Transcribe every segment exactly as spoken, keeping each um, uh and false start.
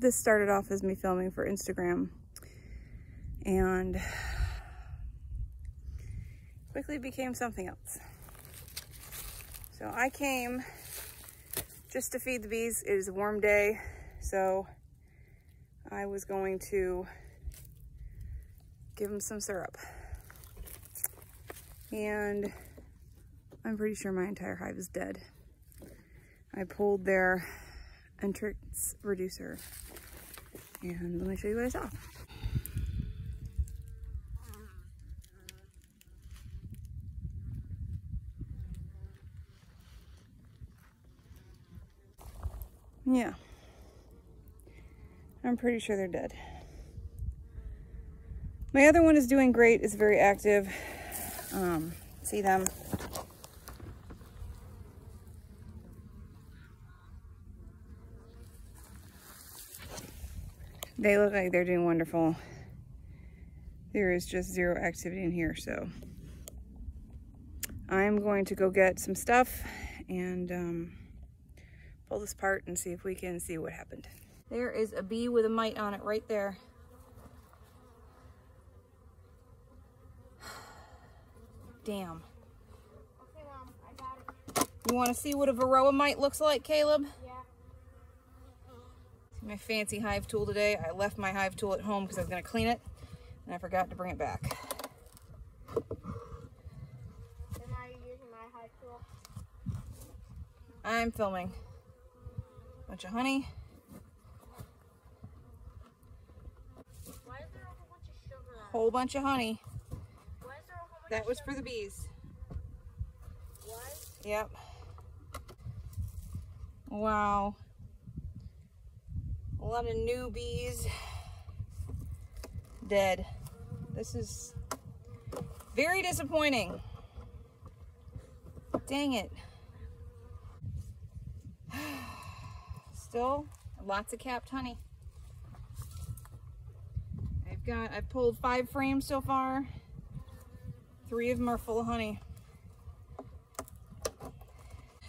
this started off as me filming for Instagram and quickly became something else. So I came just to feed the bees. It is a warm day, so I was going to give them some syrup. And I'm pretty sure my entire hive is dead. I pulled their entrance reducer. And let me show you what I saw. Yeah. I'm pretty sure they're dead. My other one is doing great. It's very active. Um, see them. They look like they're doing wonderful. There is just zero activity in here, so I'm going to go get some stuff and um, pull this apart and see if we can see what happened. There is a bee with a mite on it right there. Damn. Okay, Mom, I got it. You want to see what a Varroa mite looks like, Caleb? Yeah. My fancy hive tool today. I left my hive tool at home because I was going to clean it, and I forgot to bring it back. So now you're using my hive tool? I'm filming. Bunch of honey. Why is there a whole bunch of sugar on it? Whole bunch of honey. Why is there a whole bunch that of was sugar? For the bees. What? Yep. Wow. A lot of new bees dead. This is very disappointing. Dang it. Still lots of capped honey. I've got, I've pulled five frames so far. Three of them are full of honey.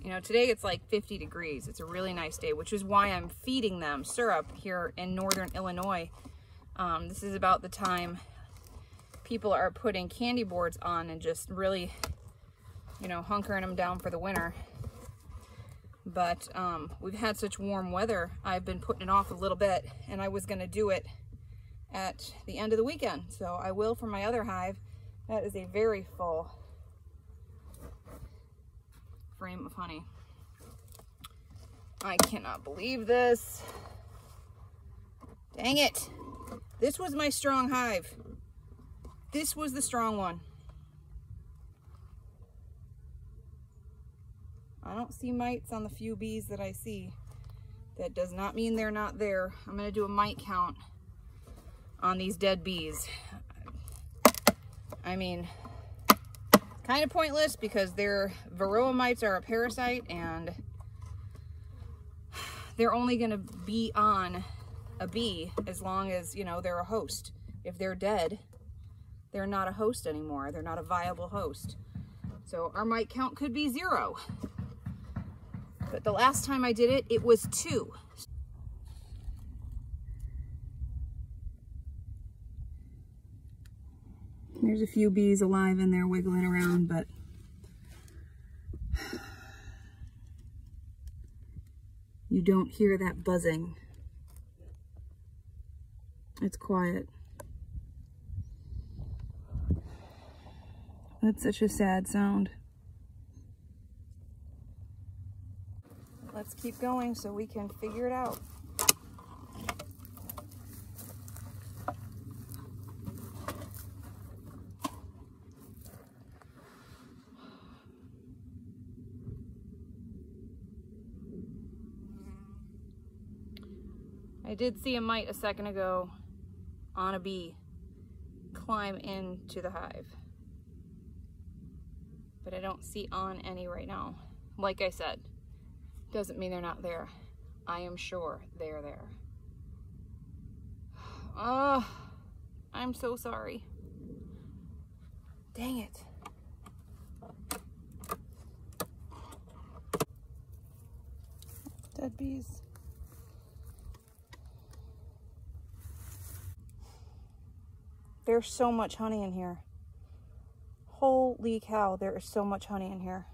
You know, today it's like fifty degrees. It's a really nice day, which is why I'm feeding them syrup here in northern Illinois. Um, this is about the time people are putting candy boards on and just really, you know, hunkering them down for the winter. But um, we've had such warm weather, I've been putting it off a little bit, and I was going to do it at the end of the weekend. So I will for my other hive. That is a very full frame of honey. I cannot believe this. Dang it. This was my strong hive. This was the strong one. I don't see mites on the few bees that I see. That does not mean they're not there. I'm going to do a mite count on these dead bees. I mean, kind of pointless because their Varroa mites are a parasite and they're only going to be on a bee as long as, you know, they're a host. If they're dead, they're not a host anymore. They're not a viable host. So our mite count could be zero. But the last time I did it, it was two. There's a few bees alive in there wiggling around, but you don't hear that buzzing. It's quiet. That's such a sad sound. Let's keep going so we can figure it out. I did see a mite a second ago on a bee climb into the hive, but I don't see on any right now. Like I said, doesn't mean they're not there. I am sure they're there. Oh, I'm so sorry. Dang it. Dead bees. There's so much honey in here. Holy cow, there is so much honey in here.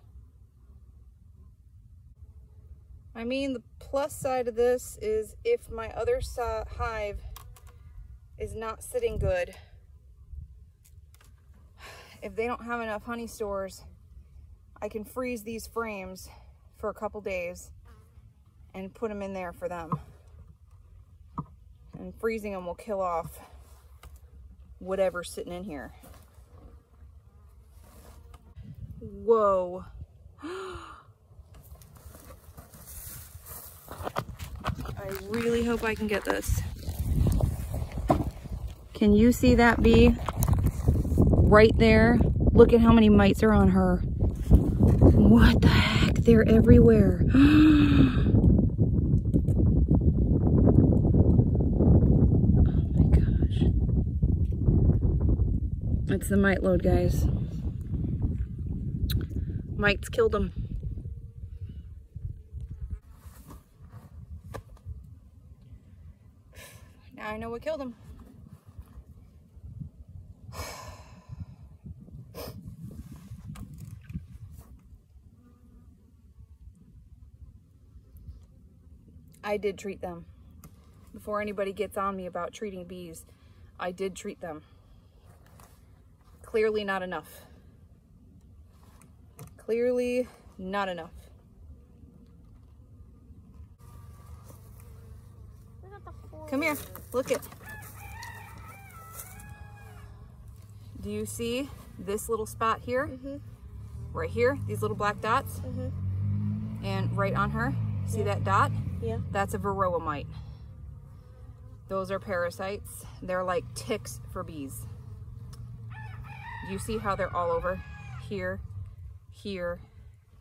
I mean, the plus side of this is if my other hive is not sitting good, if they don't have enough honey stores, I can freeze these frames for a couple days and put them in there for them. And freezing them will kill off whatever's sitting in here. Whoa. I really hope I can get this. Can you see that bee right there? Look at how many mites are on her. What the heck? They're everywhere. It's the mite load, guys. Mites killed them. Now I know what killed them. I did treat them. Before anybody gets on me about treating bees, I did treat them. Clearly not enough. Clearly not enough. Come here, look it. Do you see this little spot here? Mm-hmm. Right here, these little black dots? Mm-hmm. And right on her, see yeah. that dot? Yeah. That's a Varroa mite. Those are parasites. They're like ticks for bees. You see how they're all over here, here,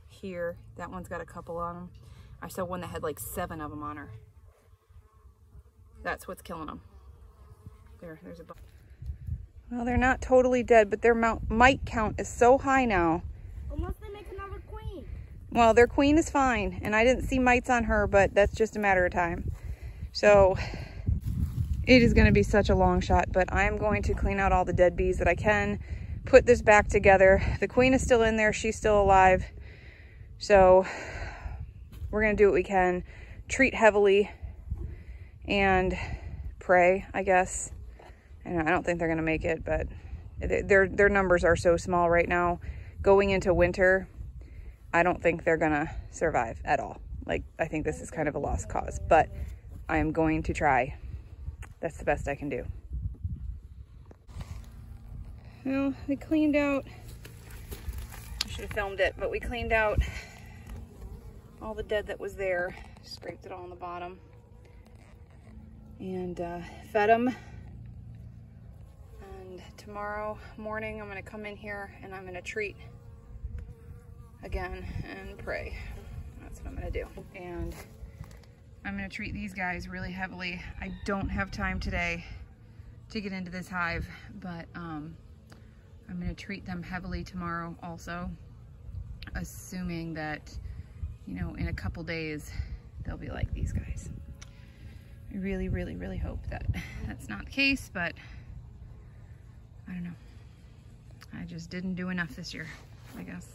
here. That one's got a couple on them. I saw one that had like seven of them on her. That's what's killing them. There, there's a bunch. Well, they're not totally dead, but their mite count is so high now. Unless they make another queen. Well, their queen is fine, and I didn't see mites on her, but that's just a matter of time. So it is going to be such a long shot, but I am going to clean out all the dead bees that I can. Put this back together. The queen is still in there. She's still alive. So we're going to do what we can. Treat heavily and pray, I guess. And I don't think they're going to make it, but their, their numbers are so small right now. Going into winter, I don't think they're going to survive at all. Like, I think this is kind of a lost cause, but I am going to try. That's the best I can do. Well, we cleaned out, I should have filmed it, but we cleaned out all the dead that was there, scraped it all on the bottom, and uh, fed them. And tomorrow morning, I'm going to come in here and I'm going to treat again and pray. That's what I'm going to do. And I'm going to treat these guys really heavily. I don't have time today to get into this hive, but um, I'm going to treat them heavily tomorrow also, assuming that, you know, in a couple days, they'll be like these guys. I really, really, really hope that that's not the case, but I don't know. I just didn't do enough this year, I guess.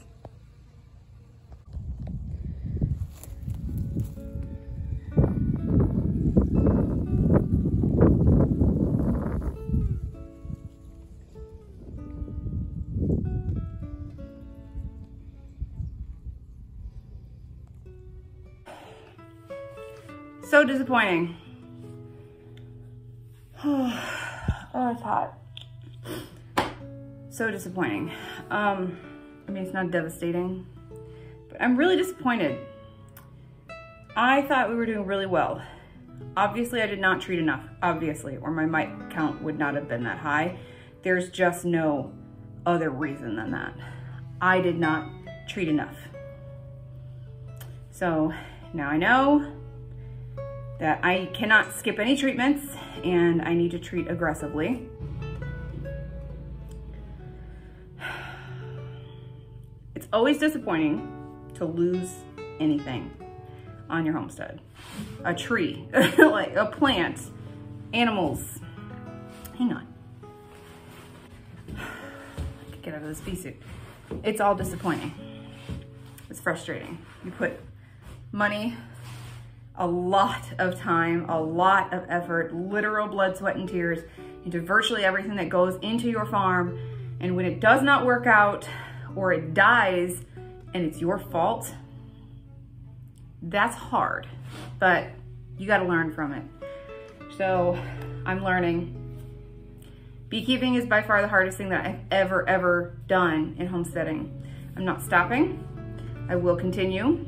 So disappointing. Oh, it's hot. So disappointing. Um, I mean, it's not devastating, but I'm really disappointed. I thought we were doing really well. Obviously, I did not treat enough, obviously, or my mite count would not have been that high. There's just no other reason than that. I did not treat enough. So now I know that I cannot skip any treatments and I need to treat aggressively. It's always disappointing to lose anything on your homestead. A tree, like a plant, animals. Hang on. get out of this bee suit. It's all disappointing. It's frustrating. You put money, a lot of time, a lot of effort, literal blood, sweat, and tears into virtually everything that goes into your farm. And when it does not work out or it dies and it's your fault, that's hard, but you got to learn from it. So I'm learning. Beekeeping is by far the hardest thing that I've ever, ever done in homesteading. I'm not stopping. I will continue.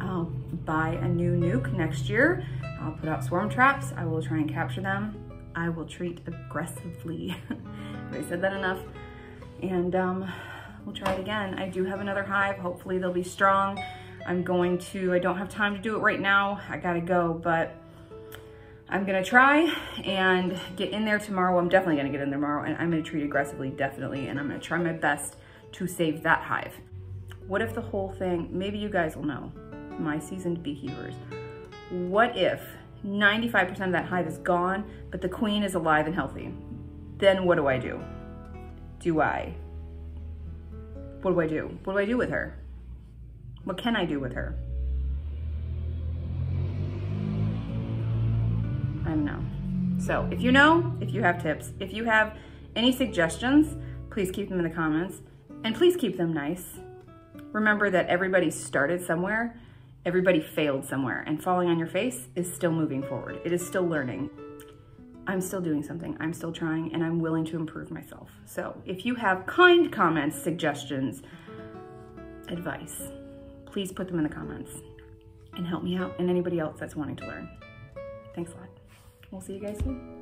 I'll buy a new nuke next year. I'll put out swarm traps. I will try and capture them. I will treat aggressively. Have I said that enough? And um, we'll try it again. I do have another hive. Hopefully they'll be strong. I'm going to, I don't have time to do it right now. I gotta go, but I'm gonna try and get in there tomorrow. I'm definitely gonna get in there tomorrow, and I'm gonna treat aggressively, definitely. And I'm gonna try my best to save that hive. What if the whole thing, maybe you guys will know, my seasoned beekeepers, what if ninety-five percent of that hive is gone, but the queen is alive and healthy? Then what do I do? Do I, what do I do? What do I do with her? What can I do with her? I don't know. So if you know, if you have tips, if you have any suggestions, please keep them in the comments, and please keep them nice. Remember that everybody started somewhere, everybody failed somewhere, and falling on your face is still moving forward. It is still learning. I'm still doing something, I'm still trying, and I'm willing to improve myself. So if you have kind comments, suggestions, advice, please put them in the comments and help me out and anybody else that's wanting to learn. Thanks a lot. We'll see you guys soon.